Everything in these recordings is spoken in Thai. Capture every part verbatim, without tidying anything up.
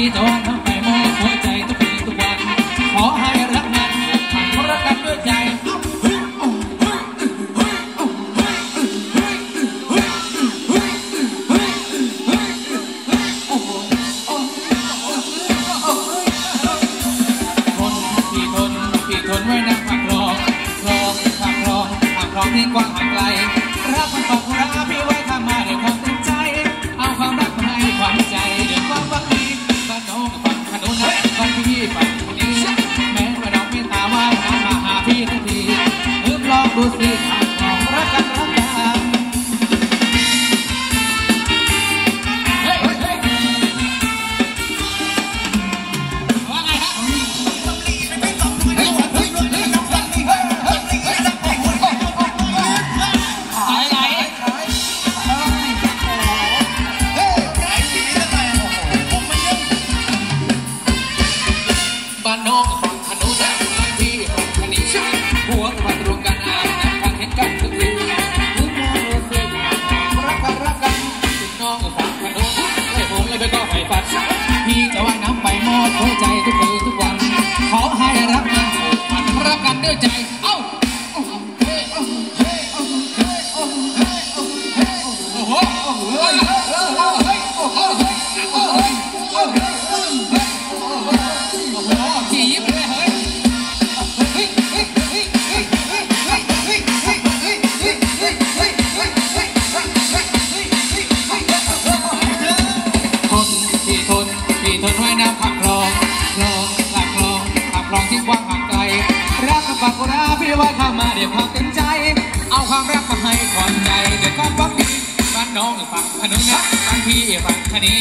ที่จงทำให้มองหัวใจทุกทีทุกวันขอให้รักนั้นผ่านเพราะรักกันด้วยใจที่กว้างห่างไกลรักมันตกรักพี่ไว้ทำมาด้วยความเต็มใจเอาความรักมาให้ความใจเดือดความบังดีบ้านโน้นกับบ้านขนุนบ้านพี่บ้านคนนี้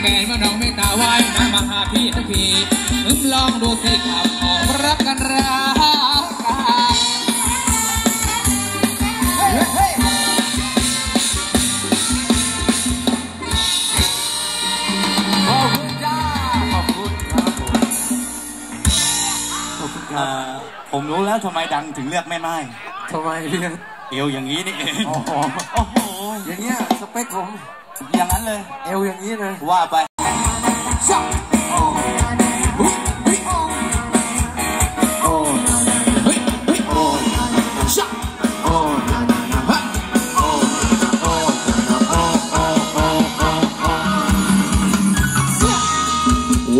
แม้ว่าเราไม่ตาว่าน้ำมาหาพี่ทันทีเริ่มลองดูสิของรักกันรักกันผมรู้แล้วทำไมดังถึงเลือกแม่ไม้ทำไมเลือกเอวอย่างนี้นี่เองโอ้โหอย่างเงี้ยสเปคผมอย่างนั้นเลยเอวอย่างนี้เลยว่าไป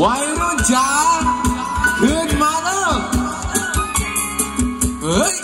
วัยรุ่นจ๋าขึ้นมาแล้วเฮ้ย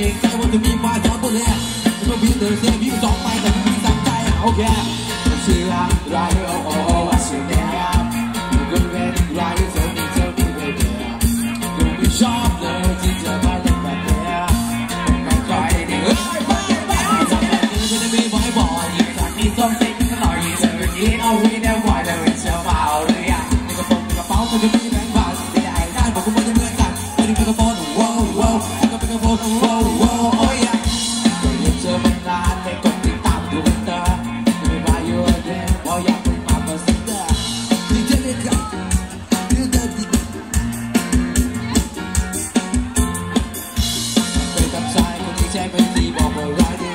เก่งใจว่าจะมีมาช้าเพื่อแลกเมื่อพี่เดินเซฟพี่สองไปแต่พี่สามใจอ่ะโอเคเชื่อไรโอ้โอ้ว่าเชื่อแน่อยู่กันเวรไรเธอมีเธอมีเวรเดียวดูไม่ชอบเลยที่เธอมาเล่นแบบเนี้ยไม่ใครดีเฮ้ยไม่ไม่จะได้มีบ่อยบ่อยจากนี้ต้องติดกันหน่อยเธอไม่คิดเอาไว้แน่ว่าเธอเชื่อเปล่าเลยอ่ะในกระเป๋าในกระเป๋ามันจะมีแบงค์บาทแต่ได้ได้บอกกูไม่จะเลิกกันไม่ได้เป็นกระเป๋าหนูว้าวว้าวก็เป็นกระเป๋าหนูว้าวว้าวโอ้ยก็ยังเจอมันนานแต่ก็ติดตามดูมันเด้อไม่มาอยู่เด้อพออยากเป็นมาเมื่อสักเดือนที่จะได้กลับที่จะได้ไปกับชายคนที่ใช่เป็นดีบอกว่าร้ายดี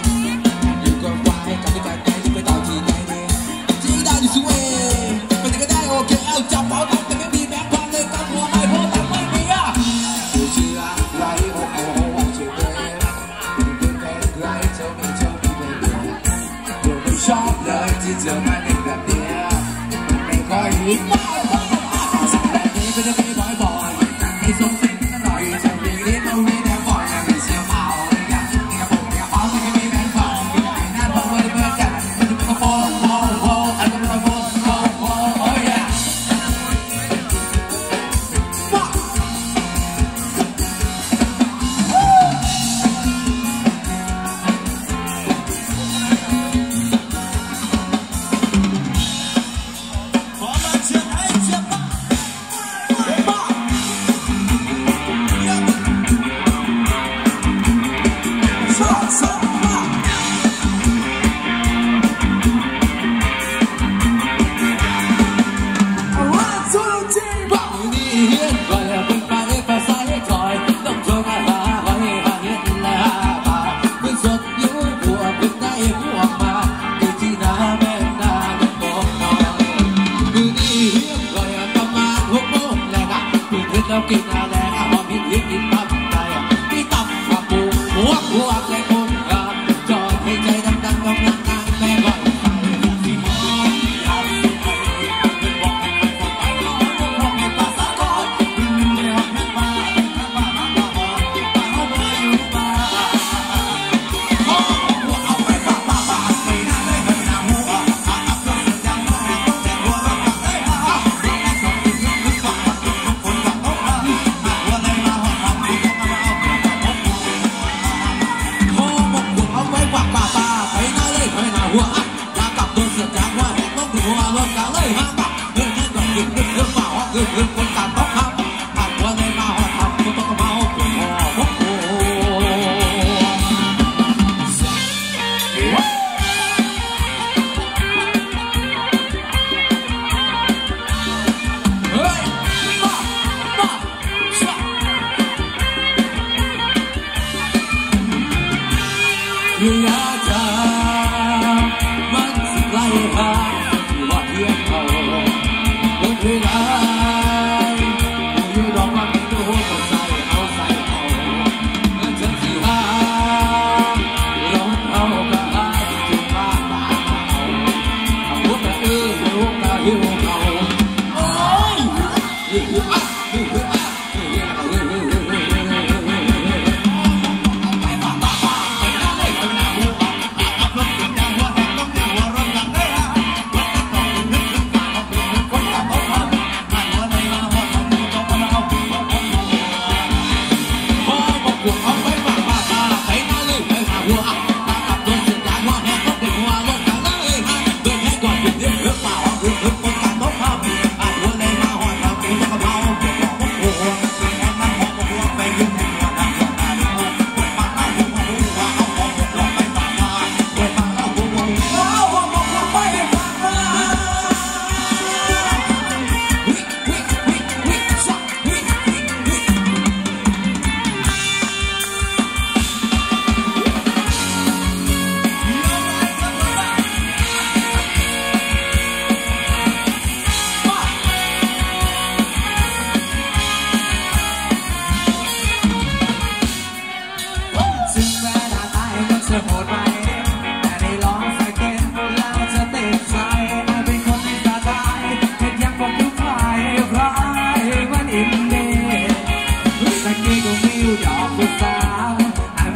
อยู่กับไว้กับที่ไกลไกลที่ไปต่อที่ไหนดีที่ได้อยู่สุเอไปไหนก็ได้โอเคเอาจับเอาตังแต่ไม่มีแบงค์พันเลยตั้งหัวไอ้พ่อตั้งไม่มีอ่ะดูเชื่อไรโอ้โอ้ชอบเลยที่เธอมาเล่นแบบเนี้ยไม่ค่อยยิ้มแบบนี้ก็จะไม่บ่อยบ่อยไม่สมเด็จก็หน่อยจะมีเลี้ยงเอาไว้แน่บ่อยไม่เชื่อเมาเลยอยากกินกระปุกกระเป๋าไม่มีแบงค์พันกินไอ้นั่นเพราะว่าเพื่อนกันมันจะเป็นกระโปรงโว้โว้อันนั้นกระโปรงโว้โว้โอ้ย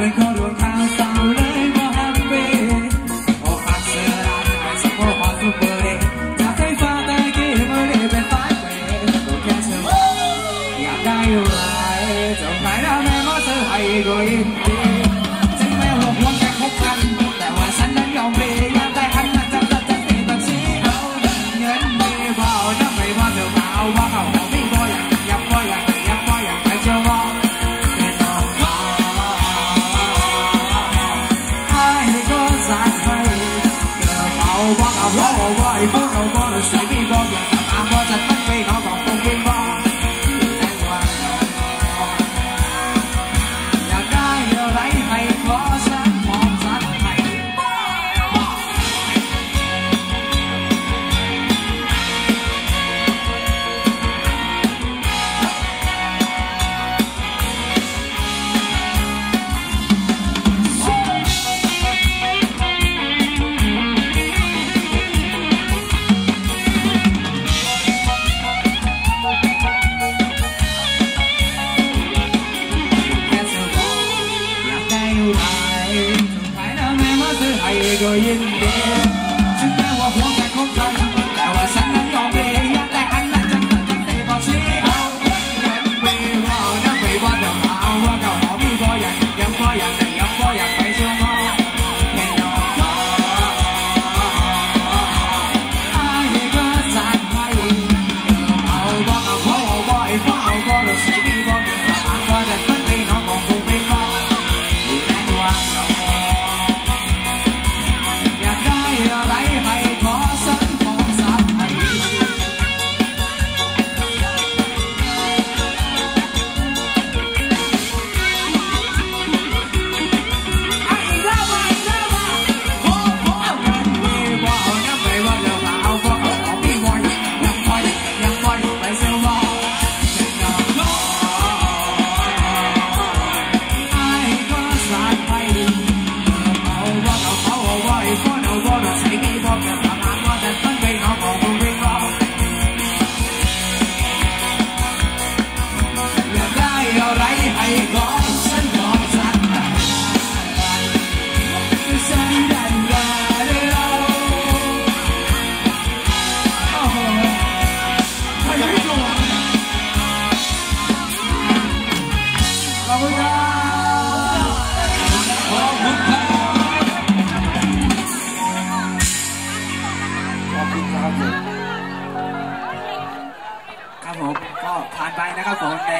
I'm เพลงนะครับกับบทเพ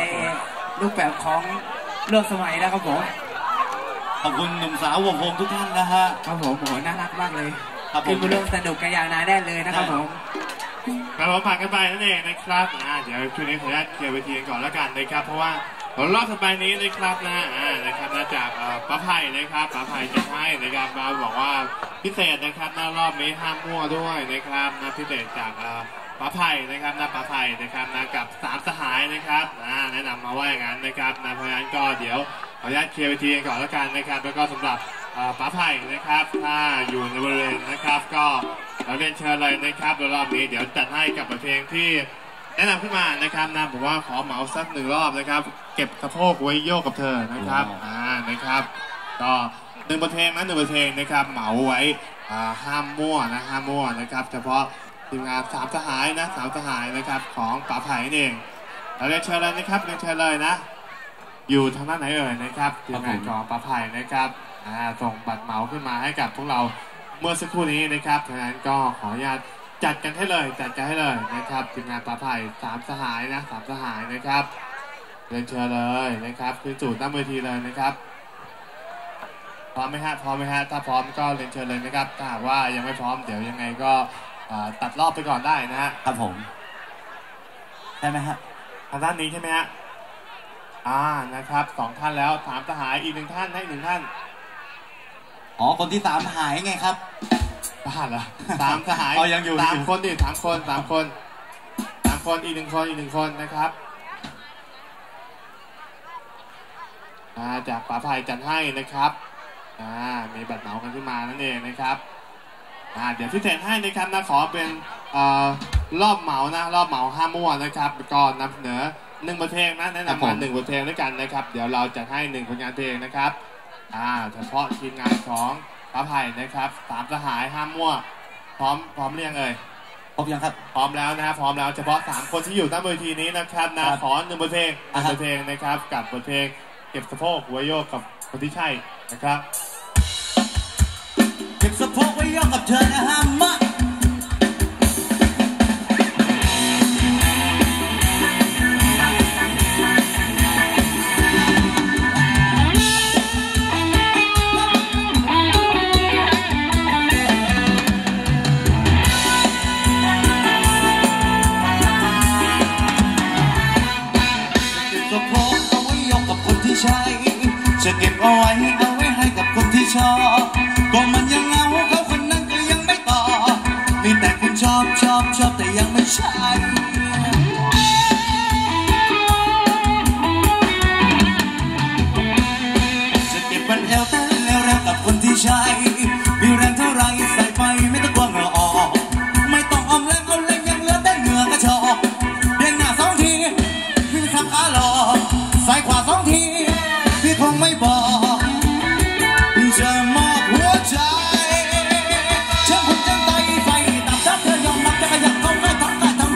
ลง เก็บสะโพกไว้โยกกับคนที่ใช่นะครับเก็บสะโพกไว้โยกกับเธอนะฮะมาจะเก็บเอาไว้เอาไว้ให้กับคนที่ชอบก็มันยังเอาเขาคนนั้นก็ยังไม่ต่อมีแต่คนชอบชอบชอบแต่ยังไม่ใช่จะเก็บมันเอวแต่แล้วแล้วกับคนที่ใช่มีแรงเท่าไรใส่ไปไม่ต้องกลัวเหงื่อออกไม่ต้องอมแรงเอาแรงยังเหลือแต่เหงื่อกระชอกเด้งหน้าสองทีพี่ทำขาหล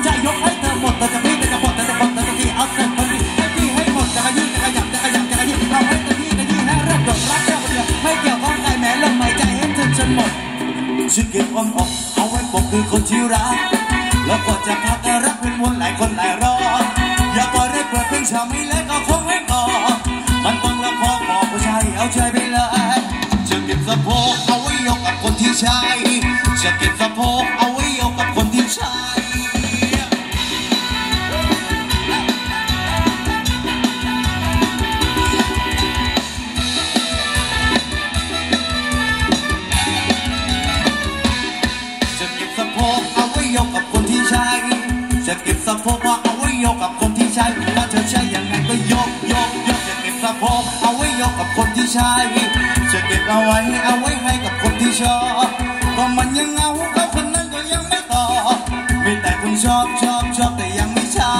อกใส่ขวาสองทีคงไม่บอกจะมอบหัวใจฉันคงจะตายไฟตามถ้าเธอยอมรับจะขยับเข้ามาทำกายทำใจยกให้เธอหมดแต่จะไม่แต่จะหมดแต่จะหมดแต่จะที่เอาเธอคนนี้ให้ที่ให้หมดจะขยี้จะขยับจะขยับจะขยี้เอาให้เธอที่จะยี้ให้รักดอกรักแค่คนเดียวไม่เกี่ยวข้องใครแม้ลมหายใจให้เธอจนหมดฉันเก็บความออกเอาไว้บอกคือคนที่รักแล้วก็จะพากันรักเป็นวนหลายคนหลายรอบอย่าปล่อยให้เกิดเป็นชาวไม่เลิกก็คงไม่พอมันต้องรับพอพอผู้ชายเอาใจไปเลยจะเก็บสะโพกเอาไว้ยกกับคนที่ใช่จะเก็บสะโพกเอาไว้ยกกับคนที่ใช่จะเก็บสะโพกเอาไว้ยกกับคนที่ใช่จะเก็บสะโพกเอาไว้ยกกับคนที่ใช่ถ้าเธอใช่ยังไงก็ยกยกยกสะโพกเอาไว้ยกกับคนที่ใช่จะเก็บเอาไว้เอาไว้ให้กับคนที่ชอบก็มันยังเอาเขาคนนั้นก็ยังไม่ต่อมีแต่คนชอบชอบชอบแต่ยังไม่ใช่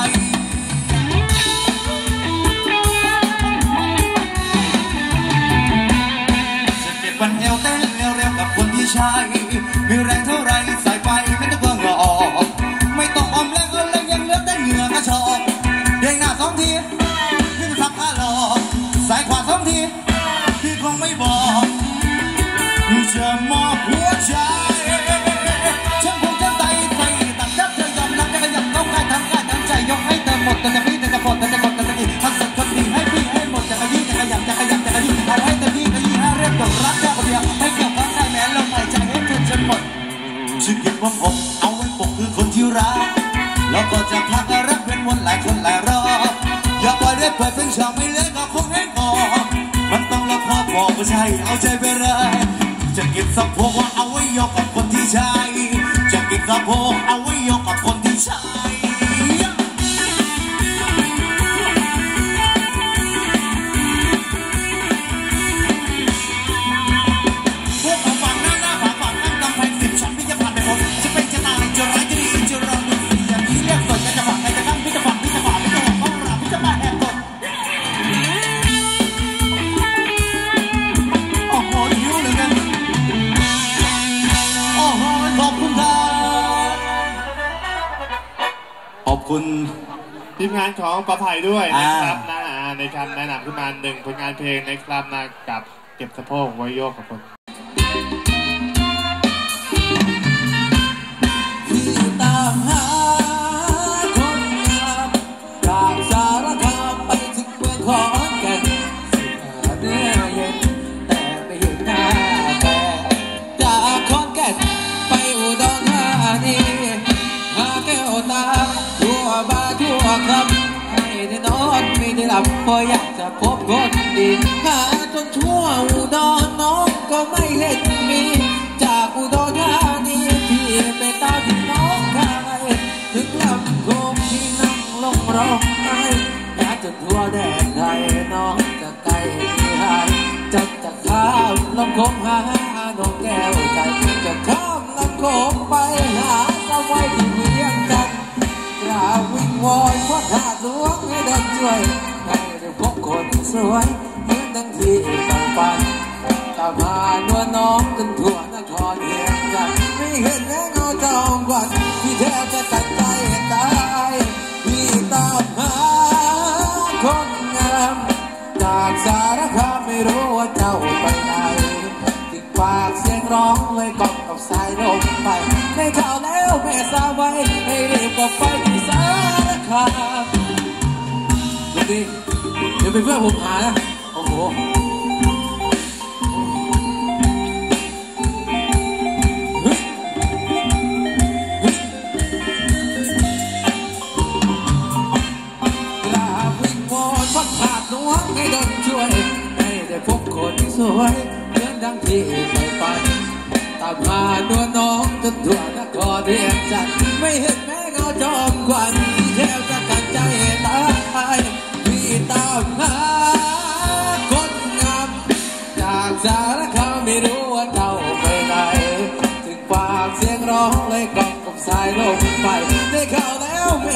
จะเก็บวันเอวเต้นเร็วๆกับคนที่ใช่มีแรงเท่าไรใส่ไปไม่ต้องกลัวเหงื่อออกไม่ต้องอมแรงก็แรงยังเหลือแต่เหงื่อกระชอกเด้งหน้าสองทีสายขวาสองทีพี่คงไม่บอกจะมอบหัวใจฉันคงจะตายไปตัดจับเธอยอมรับจะขยับเข้าใกล้ทำกายทำใจยกให้เธอหมดแต่จะพี่แต่จะหมดแต่จะหมดแต่จะที่ทั้งสักคนที่ให้พี่ให้หมดจะขยี้จะขยับจะขยับจะขยี้เอาให้เธอพี่ขยี้ให้เรียบดอกรักแค่คนเดียวไม่เกี่ยวกับใครแม้ลมหายใจให้เธอจนหมดฉันเก็บความอกเอาไว้ปกคือคนที่รักแล้วก็จะพักรักเป็นวนหลายคนหลายรอบอย่าปล่อยได้ปล่อยเป็นชาวไม่เลิกก็คงให้พอมันต้องรับพอบอกผู้ชายเอาใจไปเลยจะเก็บสะโพกเอาไว้ยกกับคนที่ใช่จะเก็บสะโพกเอาไว้ยกกับคนที่ใช่พวกเขาฝังหน้าหน้าฝาฝังนั่งกำแพงสิบชั้นพี่จะผ่านไปหมดจะเป็นจะตายจะร้ายจะดีจะรอดูดีอย่างนี้เรียกสดจะฝังใครจะกั้นพี่จะฝังพี่จะฝังพี่จะหักต้องรับพี่จะมาแหกกฎขอบคุณทีมงานของประไพด้วยนะครับนะในการแนะนำขึ้นมาหนึ่งผลงานเพลงนะครับนะกับเก็บสะโพกไว้โยกกับคนที่ตามหาคนงามจากสารคามไปถึงเมืองขอนแก่นเนื้อเย็นแต่ไม่เห็นหน้าแต่จากขอนแก่นไปอุดรธานีหาแก้วตาบ้าทั่วครับไม่ได้นอนไม่ได้หลับเพราะอยากจะพบคนดีหาจนทั่วอุดรน้องก็ไม่เห็นมีจากอุดรธานีพี่ไปตามพี่น้องใครถึงลำโขงที่นั่งลงร้องไห้อยากจะทั่วแดนไทยน้องจะไกลที่หายจะจะข้ามลำโขงหาน้องแก้วใจจะข้ามลำโขงไปหาเจ้าไว้ที่เมืองจันทร์กราบวิงวอนพระธาตุหลวงให้ดังช่วยให้ได้พบคนสวยเหมือนดังที่ฝันฝันตามหานัวน้องจนทั่วนครเมืองจันทร์ไม่เห็นแม่เงาจอมวันที่แทบจะตัดใจตายพี่ตามหาคนงามจาก เจ้าปัญญาติดปากเสียงร้องเลยกอดกับสายลมไปไม่เท่าแล้วแม่สาวไว้ให้เร็วกว่าไฟสารคามดูดิเดี๋ยวเป็นเพื่อนผมหานะโอ้โหให้โดนช่วยให้ได้พบคนสวยเหมือนดังที่ใฝ่ฝันตามหาตัวน้องจนทั่วนครเรียนจันทร์ไม่เห็นแม้เงาจอมขวัญที่แทบจะกัดใจตายพี่ตามหาคนงามจากสารคามไม่รู้ว่าเจ้าไปไหนถึงฝากเสียงร้องเลยกล่อมกับสายลมไปได้ข่าวแล้วแม่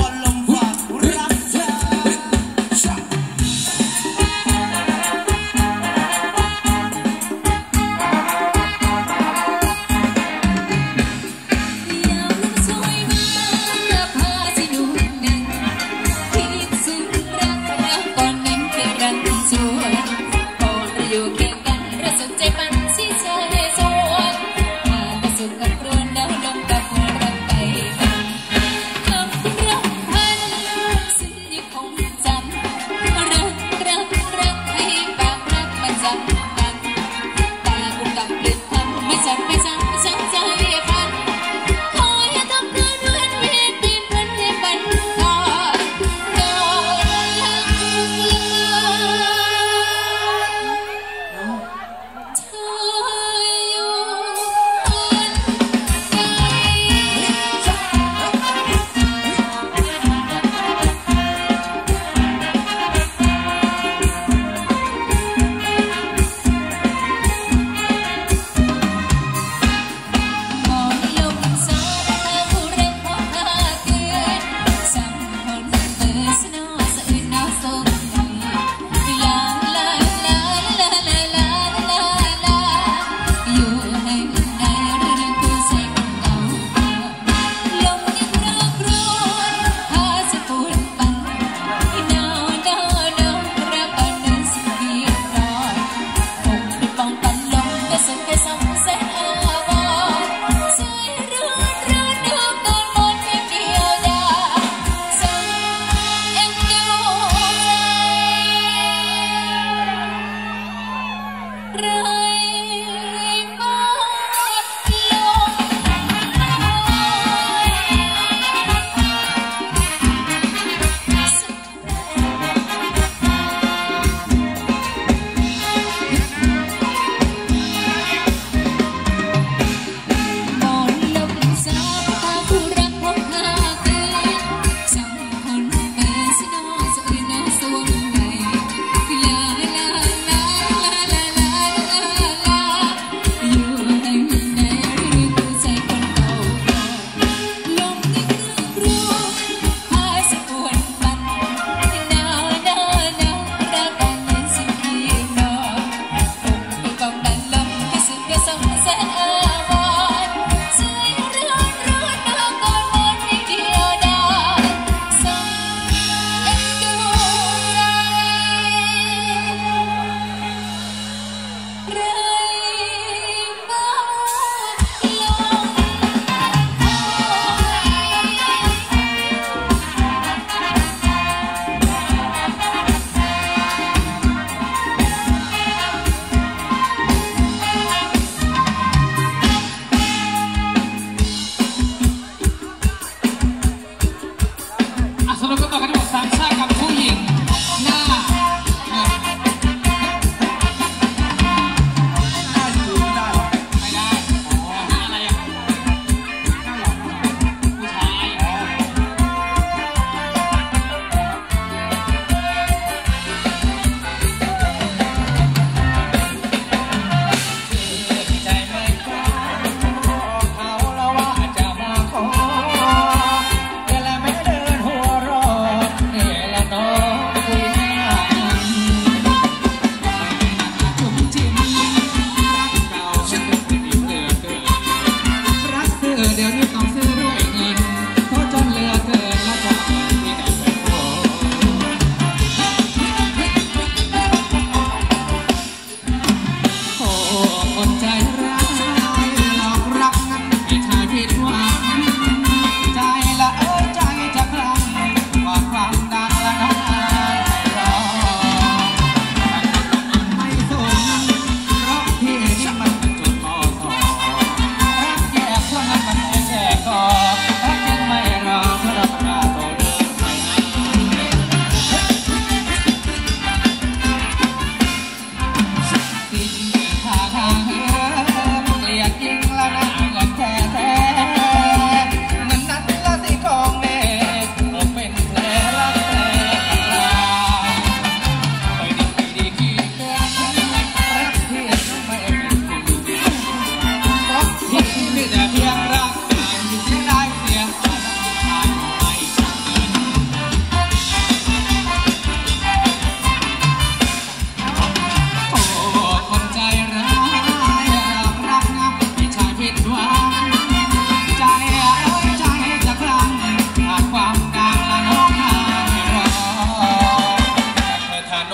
อลลมฝากรักเธออยากลงสวยงามกับผ้าสีนุ่ม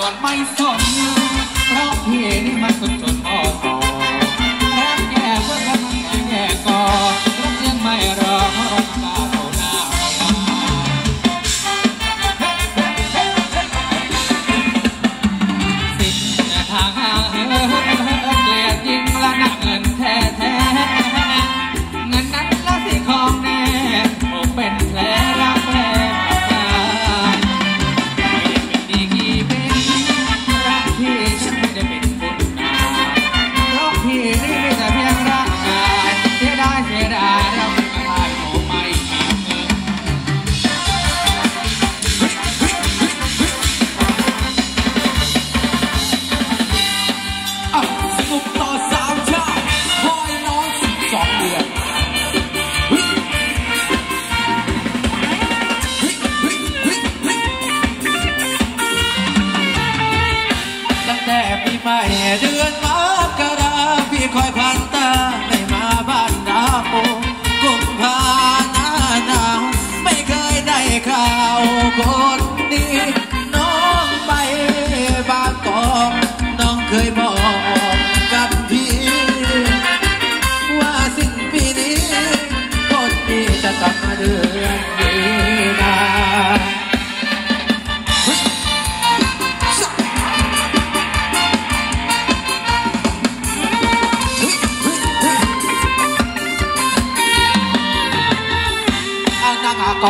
นอนไม่สนเพราะพี่นี่มันสุดจนพอต่อรักแย่เพื่อนรักแย่ก่อรักยังไม่รอก่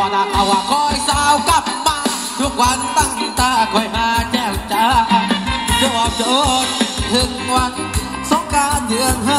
อนเอาว่าคอยสาวกลับมาทุกวันตั้งตาคอยหาแจ้งจ้าจวบจนถึงวันสงกรานต์เดือนห้า